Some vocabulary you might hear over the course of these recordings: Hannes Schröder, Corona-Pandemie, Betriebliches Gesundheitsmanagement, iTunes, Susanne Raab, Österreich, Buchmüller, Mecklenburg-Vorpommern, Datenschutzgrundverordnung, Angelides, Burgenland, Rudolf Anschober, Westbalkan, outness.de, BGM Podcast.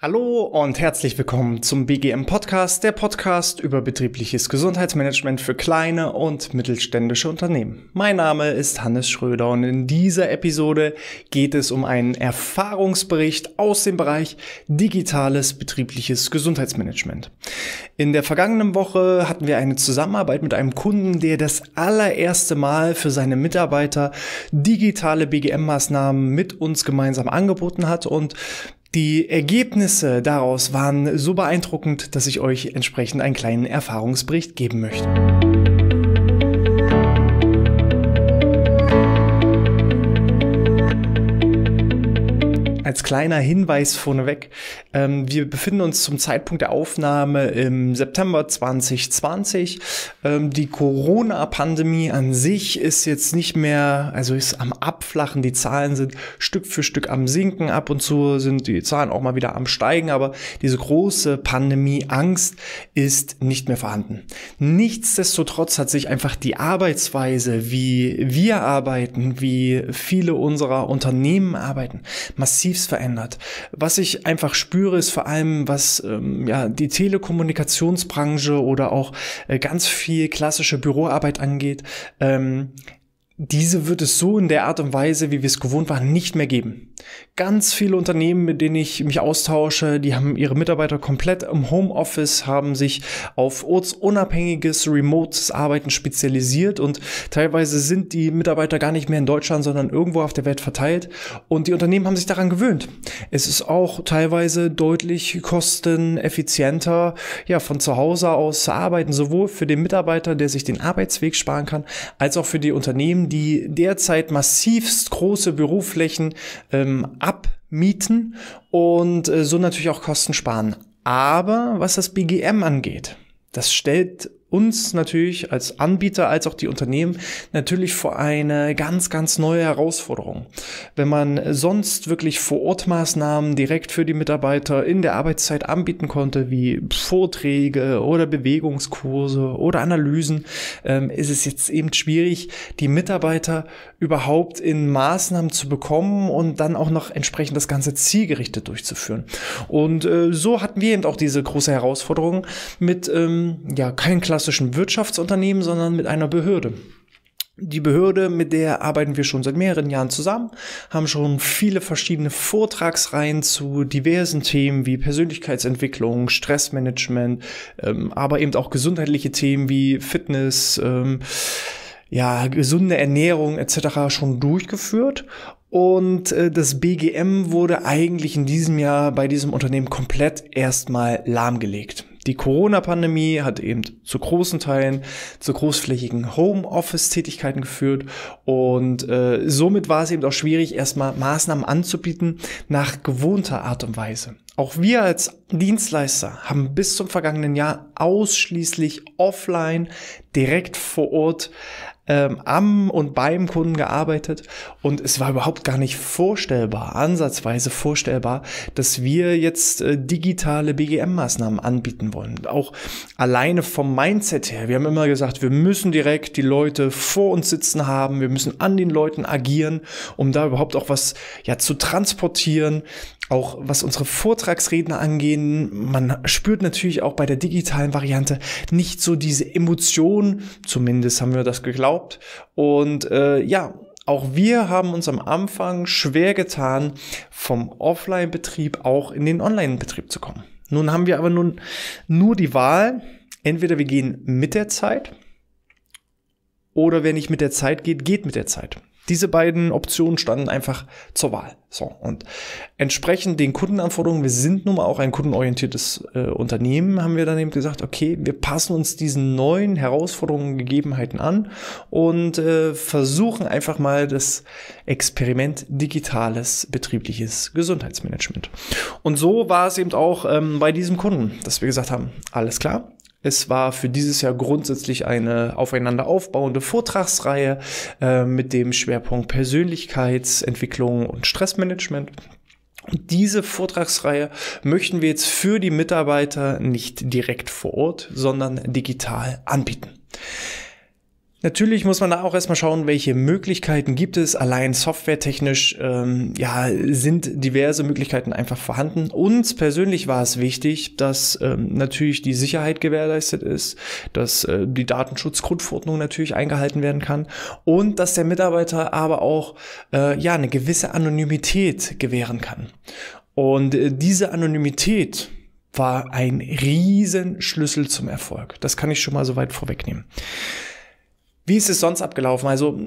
Hallo und herzlich willkommen zum BGM Podcast, der Podcast über betriebliches Gesundheitsmanagement für kleine und mittelständische Unternehmen. Mein Name ist Hannes Schröder und in dieser Episode geht es um einen Erfahrungsbericht aus dem Bereich digitales betriebliches Gesundheitsmanagement. In der vergangenen Woche hatten wir eine Zusammenarbeit mit einem Kunden, der das allererste Mal für seine Mitarbeiter digitale BGM-Maßnahmen mit uns gemeinsam angeboten hat und die Ergebnisse daraus waren so beeindruckend, dass ich euch entsprechend einen kleinen Erfahrungsbericht geben möchte. Als kleiner Hinweis vorneweg, wir befinden uns zum Zeitpunkt der Aufnahme im September 2020. Die Corona-Pandemie an sich ist jetzt nicht mehr, also ist am Abflachen, die Zahlen sind Stück für Stück am Sinken, ab und zu sind die Zahlen auch mal wieder am Steigen, aber diese große Pandemie-Angst ist nicht mehr vorhanden. Nichtsdestotrotz hat sich einfach die Arbeitsweise, wie wir arbeiten, wie viele unserer Unternehmen arbeiten, massiv verändert. Was ich einfach spüre, ist vor allem, was die Telekommunikationsbranche oder auch ganz viel klassische Büroarbeit angeht, diese wird es so in der Art und Weise, wie wir es gewohnt waren, nicht mehr geben. Ganz viele Unternehmen, mit denen ich mich austausche, die haben ihre Mitarbeiter komplett im Homeoffice, haben sich auf ortsunabhängiges, remotes Arbeiten spezialisiert und teilweise sind die Mitarbeiter gar nicht mehr in Deutschland, sondern irgendwo auf der Welt verteilt und die Unternehmen haben sich daran gewöhnt. Es ist auch teilweise deutlich kosteneffizienter, ja, von zu Hause aus zu arbeiten, sowohl für den Mitarbeiter, der sich den Arbeitsweg sparen kann, als auch für die Unternehmen, die derzeit massivst große Büroflächen abmieten und so natürlich auch Kosten sparen. Aber was das BGM angeht, das stellt uns natürlich als Anbieter, als auch die Unternehmen natürlich vor eine ganz, ganz neue Herausforderung. Wenn man sonst wirklich vor Ort Maßnahmen direkt für die Mitarbeiter in der Arbeitszeit anbieten konnte, wie Vorträge oder Bewegungskurse oder Analysen, ist es jetzt eben schwierig, die Mitarbeiter überhaupt in Maßnahmen zu bekommen und dann auch noch entsprechend das Ganze zielgerichtet durchzuführen. Und so hatten wir eben auch diese große Herausforderung mit kein klassischen Wirtschaftsunternehmen, sondern mit einer Behörde. Die Behörde, mit der arbeiten wir schon seit mehreren Jahren zusammen, haben schon viele verschiedene Vortragsreihen zu diversen Themen wie Persönlichkeitsentwicklung, Stressmanagement, aber eben auch gesundheitliche Themen wie Fitness, gesunde Ernährung etc. schon durchgeführt. Und das BGM wurde eigentlich in diesem Jahr bei diesem Unternehmen komplett erstmal lahmgelegt. Die Corona-Pandemie hat eben zu großen Teilen zu großflächigen Homeoffice-Tätigkeiten geführt und somit war es eben auch schwierig, erstmal Maßnahmen anzubieten nach gewohnter Art und Weise. Auch wir als Dienstleister haben bis zum vergangenen Jahr ausschließlich offline, direkt vor Ort am und beim Kunden gearbeitet und es war überhaupt gar nicht vorstellbar, ansatzweise vorstellbar, dass wir jetzt digitale BGM-Maßnahmen anbieten wollen. Auch alleine vom Mindset her, wir haben immer gesagt, wir müssen direkt die Leute vor uns sitzen haben, wir müssen an den Leuten agieren, um da überhaupt auch was zu transportieren. Auch was unsere Vortragsredner angehen, man spürt natürlich auch bei der digitalen Variante nicht so diese Emotion, zumindest haben wir das geglaubt. Und auch wir haben uns am Anfang schwer getan, vom Offline-Betrieb auch in den Online-Betrieb zu kommen. Nun haben wir aber nur die Wahl, entweder wir gehen mit der Zeit oder wer nicht mit der Zeit geht, geht mit der Zeit. Diese beiden Optionen standen einfach zur Wahl. So, und entsprechend den Kundenanforderungen, wir sind nun mal auch ein kundenorientiertes Unternehmen, haben wir dann eben gesagt, okay, wir passen uns diesen neuen Herausforderungen und Gegebenheiten an und versuchen einfach mal das Experiment digitales betriebliches Gesundheitsmanagement. Und so war es eben auch bei diesem Kunden, dass wir gesagt haben, alles klar. Es war für dieses Jahr grundsätzlich eine aufeinander aufbauende Vortragsreihe mit dem Schwerpunkt Persönlichkeitsentwicklung und Stressmanagement. Und diese Vortragsreihe möchten wir jetzt für die Mitarbeiter nicht direkt vor Ort, sondern digital anbieten. Natürlich muss man da auch erstmal schauen, welche Möglichkeiten gibt es. Allein softwaretechnisch sind diverse Möglichkeiten einfach vorhanden. Uns persönlich war es wichtig, dass natürlich die Sicherheit gewährleistet ist, dass die Datenschutzgrundverordnung natürlich eingehalten werden kann und dass der Mitarbeiter aber auch eine gewisse Anonymität gewähren kann. Und diese Anonymität war ein Riesenschlüssel zum Erfolg. Das kann ich schon mal so weit vorwegnehmen. Wie ist es sonst abgelaufen? Also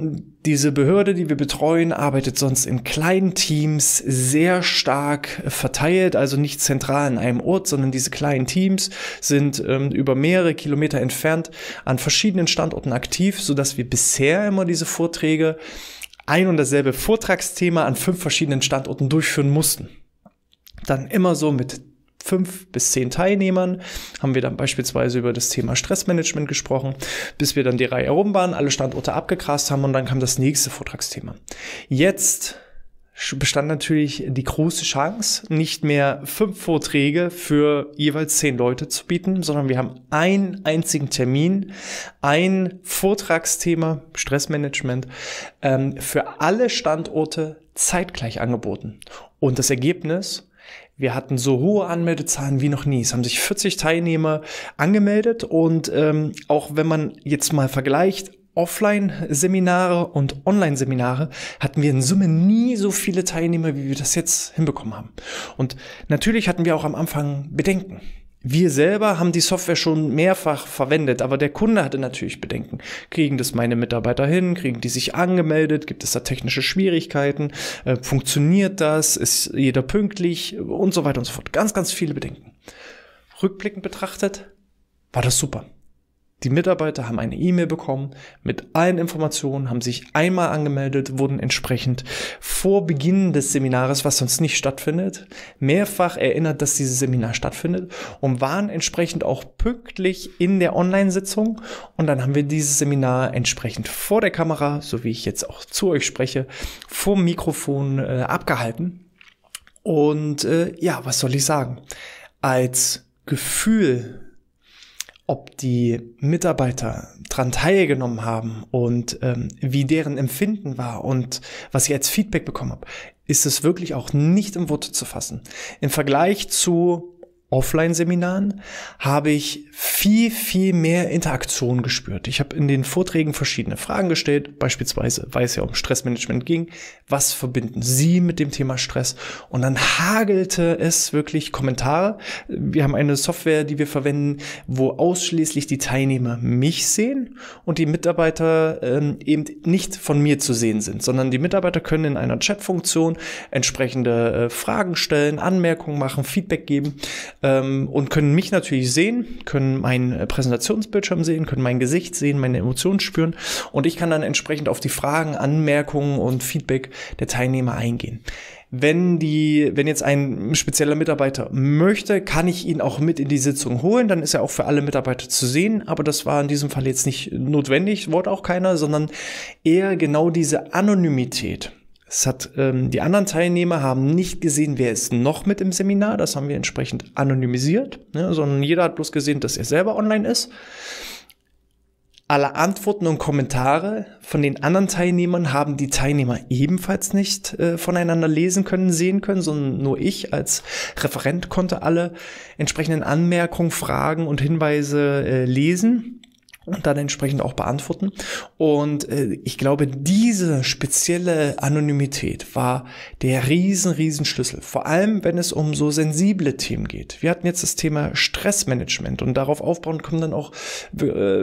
diese Behörde, die wir betreuen, arbeitet sonst in kleinen Teams, sehr stark verteilt, also nicht zentral in einem Ort, sondern diese kleinen Teams sind über mehrere Kilometer entfernt an verschiedenen Standorten aktiv, sodass wir bisher immer diese Vorträge, ein und dasselbe Vortragsthema an 5 verschiedenen Standorten durchführen mussten. Dann immer so mit 5 bis 10 Teilnehmern haben wir dann beispielsweise über das Thema Stressmanagement gesprochen, bis wir dann die Reihe herum waren, alle Standorte abgegrast haben und dann kam das nächste Vortragsthema. Jetzt bestand natürlich die große Chance, nicht mehr 5 Vorträge für jeweils 10 Leute zu bieten, sondern wir haben einen einzigen Termin, ein Vortragsthema, Stressmanagement, für alle Standorte zeitgleich angeboten. Und das Ergebnis: wir hatten so hohe Anmeldezahlen wie noch nie. Es haben sich 40 Teilnehmer angemeldet und auch wenn man jetzt mal vergleicht, Offline-Seminare und Online-Seminare, hatten wir in Summe nie so viele Teilnehmer, wie wir das jetzt hinbekommen haben. Und natürlich hatten wir auch am Anfang Bedenken. Wir selber haben die Software schon mehrfach verwendet, aber der Kunde hatte natürlich Bedenken. Kriegen das meine Mitarbeiter hin? Kriegen die sich angemeldet? Gibt es da technische Schwierigkeiten? Funktioniert das? Ist jeder pünktlich? Und so weiter und so fort. Ganz, ganz viele Bedenken. Rückblickend betrachtet war das super. Die Mitarbeiter haben eine E-Mail bekommen mit allen Informationen, haben sich einmal angemeldet, wurden entsprechend vor Beginn des Seminars, was sonst nicht stattfindet, mehrfach erinnert, dass dieses Seminar stattfindet und waren entsprechend auch pünktlich in der Online-Sitzung. Und dann haben wir dieses Seminar entsprechend vor der Kamera, so wie ich jetzt auch zu euch spreche, vorm Mikrofon abgehalten. Und was soll ich sagen? Als Gefühl, ob die Mitarbeiter daran teilgenommen haben und wie deren Empfinden war und was ich als Feedback bekommen habe, ist es wirklich auch nicht in Worte zu fassen. Im Vergleich zu Offline-Seminaren habe ich viel, viel mehr Interaktion gespürt. Ich habe in den Vorträgen verschiedene Fragen gestellt, beispielsweise, weil es ja um Stressmanagement ging, was verbinden Sie mit dem Thema Stress? Und dann hagelte es wirklich Kommentare. Wir haben eine Software, die wir verwenden, wo ausschließlich die Teilnehmer mich sehen und die Mitarbeiter eben nicht von mir zu sehen sind, sondern die Mitarbeiter können in einer Chat-Funktion entsprechende Fragen stellen, Anmerkungen machen, Feedback geben, und können mich natürlich sehen, können meinen Präsentationsbildschirm sehen, können mein Gesicht sehen, meine Emotionen spüren und ich kann dann entsprechend auf die Fragen, Anmerkungen und Feedback der Teilnehmer eingehen. Wenn jetzt ein spezieller Mitarbeiter möchte, kann ich ihn auch mit in die Sitzung holen, dann ist er auch für alle Mitarbeiter zu sehen, aber das war in diesem Fall jetzt nicht notwendig, wollte auch keiner, sondern eher genau diese Anonymität. Es hat, die anderen Teilnehmer haben nicht gesehen, wer ist noch mit im Seminar. Das haben wir entsprechend anonymisiert, ne, sondern jeder hat bloß gesehen, dass er selber online ist. Alle Antworten und Kommentare von den anderen Teilnehmern haben die Teilnehmer ebenfalls nicht voneinander lesen können, sehen können, sondern nur ich als Referent konnte alle entsprechenden Anmerkungen, Fragen und Hinweise lesen und dann entsprechend auch beantworten. Und ich glaube, diese spezielle Anonymität war der riesen Schlüssel. Vor allem, wenn es um so sensible Themen geht. Wir hatten jetzt das Thema Stressmanagement und darauf aufbauend kommt dann auch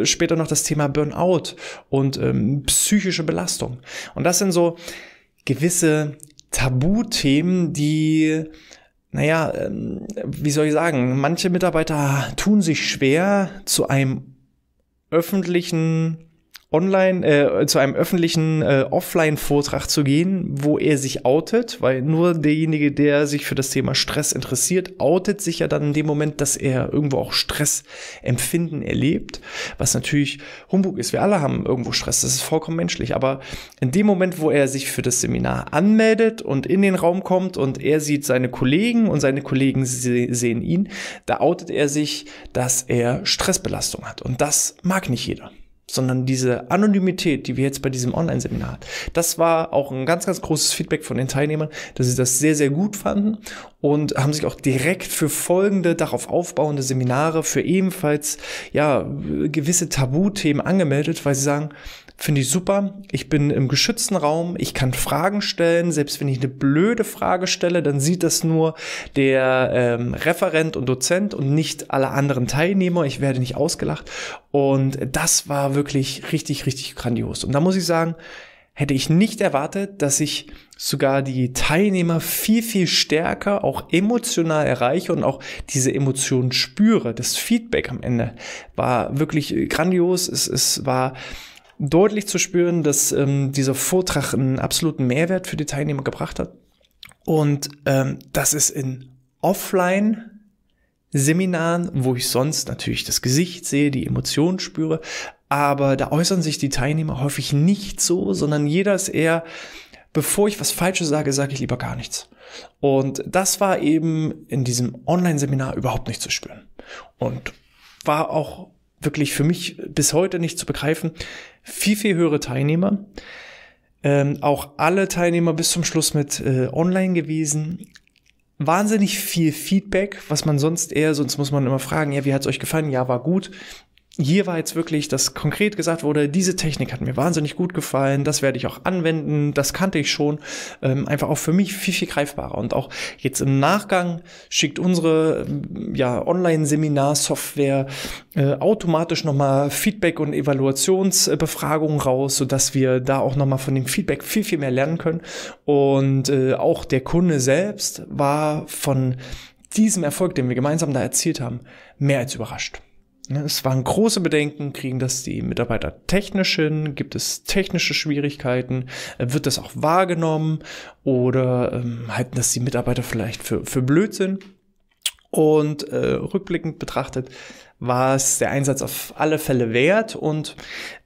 später noch das Thema Burnout und psychische Belastung. Und das sind so gewisse Tabuthemen, die... manche Mitarbeiter tun sich schwer, zu einem öffentlichen Offline-Vortrag zu gehen, wo er sich outet, weil nur derjenige, der sich für das Thema Stress interessiert, outet sich ja dann in dem Moment, dass er irgendwo auch Stressempfinden erlebt, was natürlich Humbug ist. Wir alle haben irgendwo Stress, das ist vollkommen menschlich, aber in dem Moment, wo er sich für das Seminar anmeldet und in den Raum kommt und er sieht seine Kollegen und seine Kollegen sehen ihn, da outet er sich, dass er Stressbelastung hat und das mag nicht jeder. sondern diese Anonymität, die wir jetzt bei diesem Online-Seminar hatten. Das war auch ein ganz, ganz großes Feedback von den Teilnehmern, dass sie das sehr, sehr gut fanden und haben sich auch direkt für folgende, darauf aufbauende Seminare für ebenfalls ja gewisse Tabuthemen angemeldet, weil sie sagen, finde ich super, ich bin im geschützten Raum, ich kann Fragen stellen, selbst wenn ich eine blöde Frage stelle, dann sieht das nur der Referent und Dozent und nicht alle anderen Teilnehmer, ich werde nicht ausgelacht und das war wirklich richtig, richtig grandios und da muss ich sagen, hätte ich nicht erwartet, dass ich sogar die Teilnehmer viel, viel stärker auch emotional erreiche und auch diese Emotionen spüre. Das Feedback am Ende war wirklich grandios, es war deutlich zu spüren, dass dieser Vortrag einen absoluten Mehrwert für die Teilnehmer gebracht hat und das ist in Offline-Seminaren, wo ich sonst natürlich das Gesicht sehe, die Emotionen spüre, aber da äußern sich die Teilnehmer häufig nicht so, sondern jeder ist eher, bevor ich was Falsches sage, sage ich lieber gar nichts. Und das war eben in diesem Online-Seminar überhaupt nicht zu spüren und war auch wirklich für mich bis heute nicht zu begreifen. Viel, viel höhere Teilnehmer. Auch alle Teilnehmer bis zum Schluss mit online gewesen. Wahnsinnig viel Feedback, was man sonst eher, sonst muss man immer fragen, ja, wie hat's euch gefallen? Ja, war gut. Hier war jetzt wirklich, dass konkret gesagt wurde, diese Technik hat mir wahnsinnig gut gefallen, das werde ich auch anwenden, das kannte ich schon, einfach auch für mich viel, viel greifbarer. Und auch jetzt im Nachgang schickt unsere ja, Online-Seminar-Software automatisch nochmal Feedback- und Evaluationsbefragungen raus, sodass wir da auch nochmal von dem Feedback viel, viel mehr lernen können. Und auch der Kunde selbst war von diesem Erfolg, den wir gemeinsam da erzielt haben, mehr als überrascht. Es waren große Bedenken, kriegen das die Mitarbeiter technisch hin, gibt es technische Schwierigkeiten, wird das auch wahrgenommen oder halten das die Mitarbeiter vielleicht für Blödsinn? Und rückblickend betrachtet war es der Einsatz auf alle Fälle wert und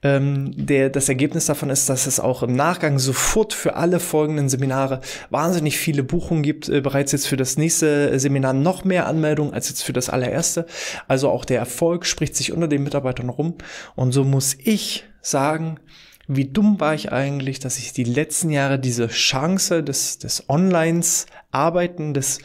das Ergebnis davon ist, dass es auch im Nachgang sofort für alle folgenden Seminare wahnsinnig viele Buchungen gibt, bereits jetzt für das nächste Seminar noch mehr Anmeldungen als jetzt für das allererste. Also auch der Erfolg spricht sich unter den Mitarbeitern rum und so muss ich sagen, wie dumm war ich eigentlich, dass ich die letzten Jahre diese Chance des Online-Arbeiten, des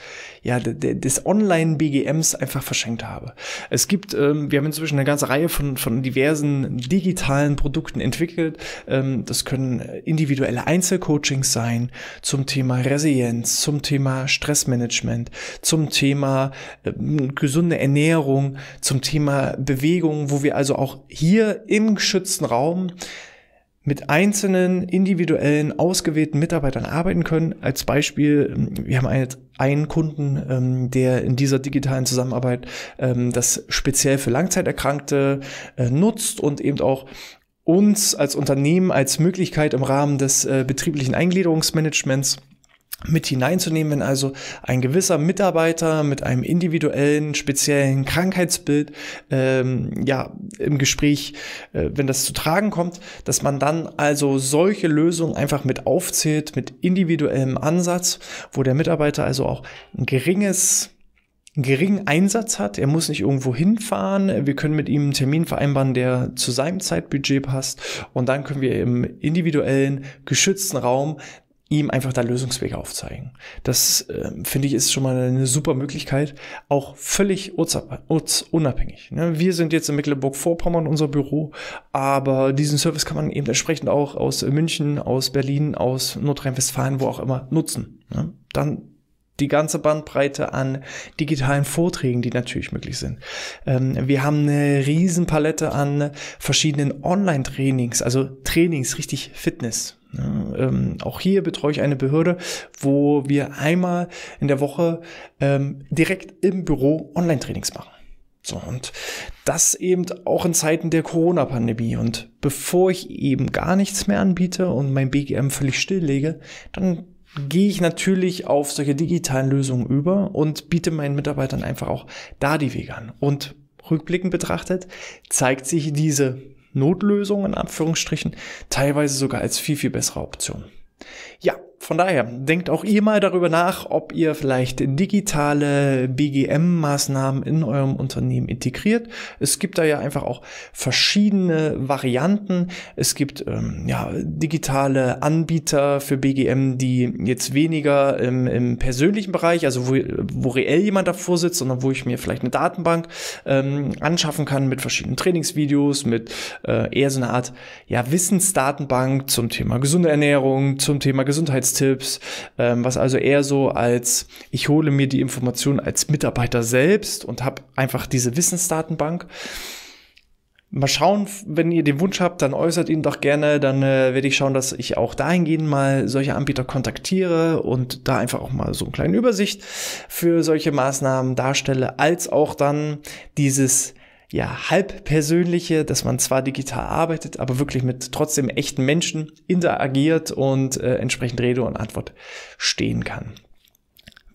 Online-BGMs einfach verschenkt habe. Es gibt, wir haben inzwischen eine ganze Reihe von diversen digitalen Produkten entwickelt. Das können individuelle Einzelcoachings sein zum Thema Resilienz, zum Thema Stressmanagement, zum Thema gesunde Ernährung, zum Thema Bewegung, wo wir also auch hier im geschützten Raum mit einzelnen, individuellen, ausgewählten Mitarbeitern arbeiten können. Als Beispiel, wir haben einen Kunden, der in dieser digitalen Zusammenarbeit das speziell für Langzeiterkrankte nutzt und eben auch uns als Unternehmen als Möglichkeit im Rahmen des betrieblichen Eingliederungsmanagements mit hineinzunehmen, wenn also ein gewisser Mitarbeiter mit einem individuellen, speziellen Krankheitsbild im Gespräch, wenn das zu tragen kommt, dass man dann also solche Lösungen einfach mit aufzählt, mit individuellem Ansatz, wo der Mitarbeiter also auch einen geringen Einsatz hat, er muss nicht irgendwo hinfahren, wir können mit ihm einen Termin vereinbaren, der zu seinem Zeitbudget passt und dann können wir im individuellen, geschützten Raum ihm einfach da Lösungswege aufzeigen. Das, finde ich, ist schon mal eine super Möglichkeit, auch völlig ortsunabhängig. Wir sind jetzt in Mecklenburg-Vorpommern unser Büro, aber diesen Service kann man eben entsprechend auch aus München, aus Berlin, aus Nordrhein-Westfalen, wo auch immer, nutzen. Dann die ganze Bandbreite an digitalen Vorträgen, die natürlich möglich sind. Wir haben eine riesen Palette an verschiedenen Online-Trainings, also Trainings, richtig Fitness. Auch hier betreue ich eine Behörde, wo wir einmal in der Woche direkt im Büro Online-Trainings machen. So, und das eben auch in Zeiten der Corona-Pandemie. Und bevor ich eben gar nichts mehr anbiete und mein BGM völlig stilllege, dann gehe ich natürlich auf solche digitalen Lösungen über und biete meinen Mitarbeitern einfach auch da die Wege an. Und rückblickend betrachtet zeigt sich diese Notlösung in Anführungsstrichen teilweise sogar als viel, viel bessere Option. Ja, Von daher, denkt auch ihr mal darüber nach, ob ihr vielleicht digitale BGM-Maßnahmen in eurem Unternehmen integriert. Es gibt da ja einfach auch verschiedene Varianten. Es gibt digitale Anbieter für BGM, die jetzt weniger im persönlichen Bereich, also wo reell jemand davor sitzt, sondern wo ich mir vielleicht eine Datenbank anschaffen kann mit verschiedenen Trainingsvideos, mit eher so einer Art Wissensdatenbank zum Thema gesunde Ernährung, zum Thema Gesundheitstipps, was also eher so als, ich hole mir die Informationen als Mitarbeiter selbst und habe einfach diese Wissensdatenbank. Mal schauen, wenn ihr den Wunsch habt, dann äußert ihn doch gerne, dann werde ich schauen, dass ich auch dahingehend mal solche Anbieter kontaktiere und da einfach auch mal so eine kleine Übersicht für solche Maßnahmen darstelle, als auch dann dieses halb persönliche, dass man zwar digital arbeitet, aber wirklich mit trotzdem echten Menschen interagiert und entsprechend Rede und Antwort stehen kann.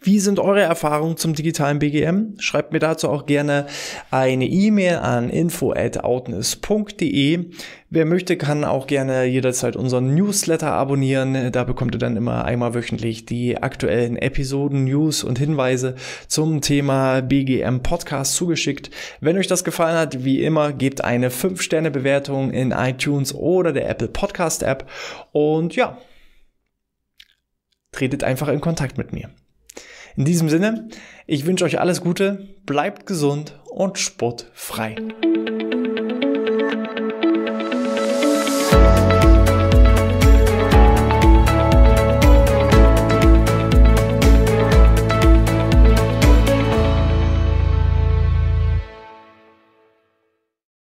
Wie sind eure Erfahrungen zum digitalen BGM? Schreibt mir dazu auch gerne eine E-Mail an info@outness.de. Wer möchte, kann auch gerne jederzeit unseren Newsletter abonnieren. Da bekommt ihr dann immer einmal wöchentlich die aktuellen Episoden, News und Hinweise zum Thema BGM Podcast zugeschickt. Wenn euch das gefallen hat, wie immer, gebt eine 5-Sterne-Bewertung in iTunes oder der Apple Podcast App und tretet einfach in Kontakt mit mir. In diesem Sinne, ich wünsche euch alles Gute, bleibt gesund und sportfrei.